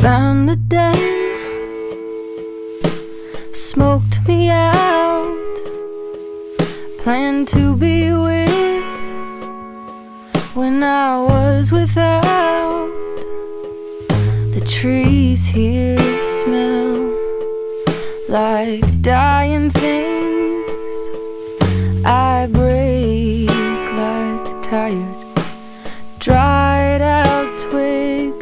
found a den, smoked me out, planned to be with when I was without. The trees here smell like dying things. I break like tired, dried out twigs.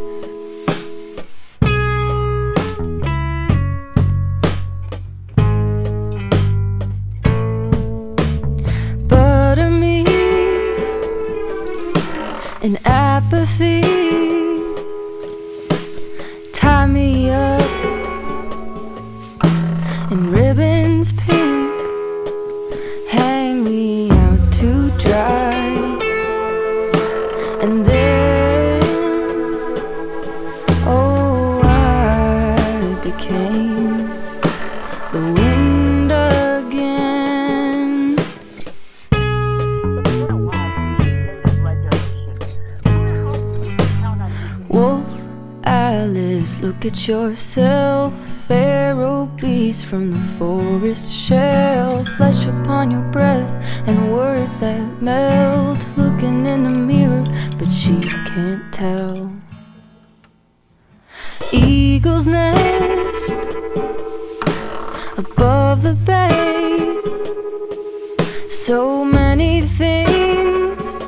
And apathy tie me up in ribbons pink, hang me out to dry, and then, oh, I became the wind again. Wolf Alice, look at yourself. Feral beast from the forest shell, flesh upon your breath and words that melt. Looking in the mirror, but she can't tell. Eagle's nest above the bay. So many things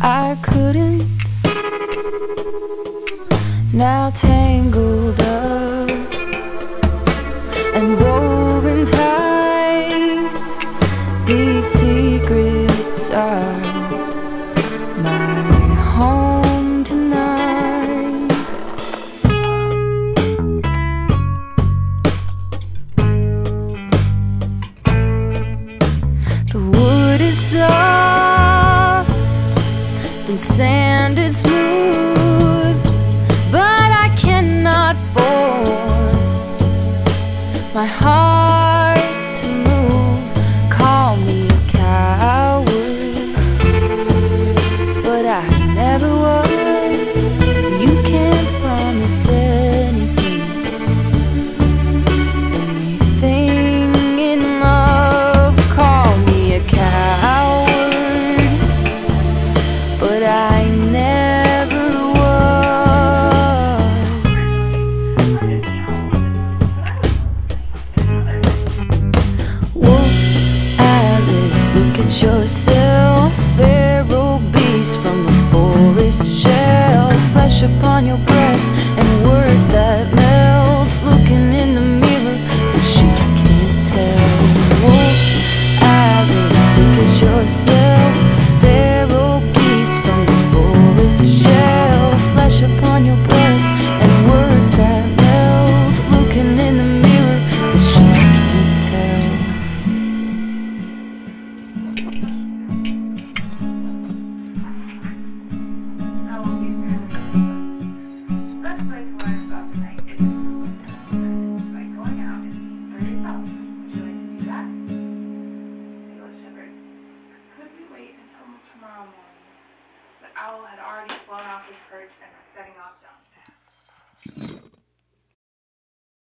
I couldn't. Now tangled up and woven tight, these secrets are my home tonight. The wood is soft and sand is smooth, my heart to move. Call me a coward, but I never was. You can't promise anything in love. Call me a coward, but I never was. Yourself, feral beast from the forest shell, flesh upon your breath and words that melt. Looking in the mirror, but she can't tell. Wolf Alice, look at yourself, feral beast from the forest shell, flesh upon your breath and words that melt. Looking in the mirror, but she can't tell. Let's make words about the night.